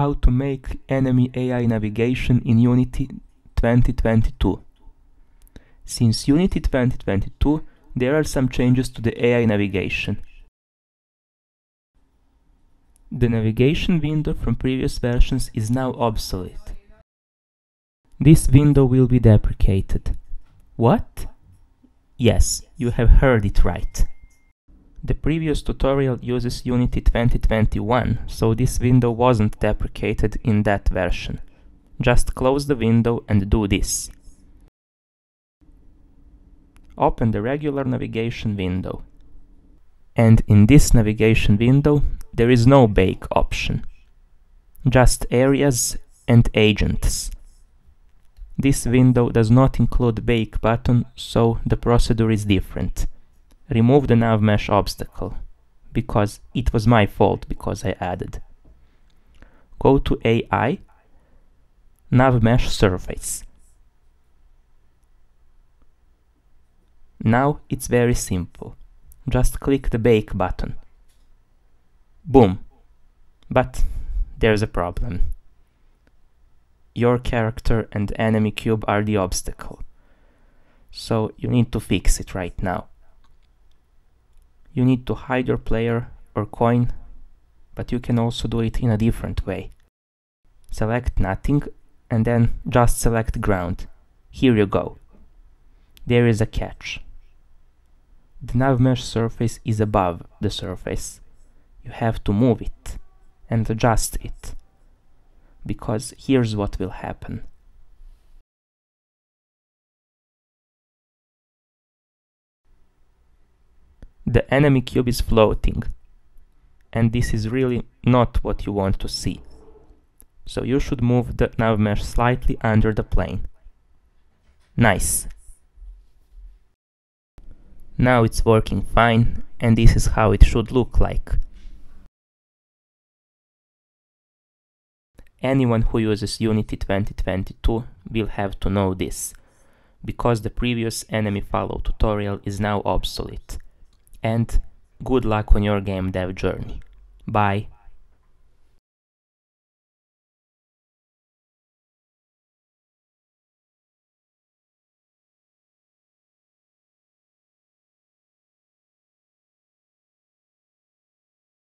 how to make enemy AI navigation in Unity 2022. Since Unity 2022, there are some changes to the AI navigation. The navigation window from previous versions is now obsolete. This window will be deprecated. What? Yes, you have heard it right. The previous tutorial uses Unity 2021, so this window wasn't deprecated in that version. Just close the window and do this. Open the regular navigation window. And in this navigation window, there is no bake option. Just areas and agents. This window does not include bake button, so the procedure is different. Remove the NavMesh obstacle, because it was my fault because I added. Go to AI, NavMesh surface. Now it's very simple. Just click the bake button. Boom! But there's a problem. Your character and enemy cube are the obstacle. So you need to fix it right now. You need to hide your player or coin, but you can also do it in a different way. Select nothing and then just select ground. Here you go. There is a catch. The NavMesh surface is above the surface. You have to move it and adjust it, because here's what will happen. The enemy cube is floating, and this is really not what you want to see. So you should move the NavMesh slightly under the plane. Nice! Now it's working fine, and this is how it should look like. Anyone who uses Unity 2022 will have to know this, because the previous enemy follow tutorial is now obsolete. And good luck on your game dev journey. Bye.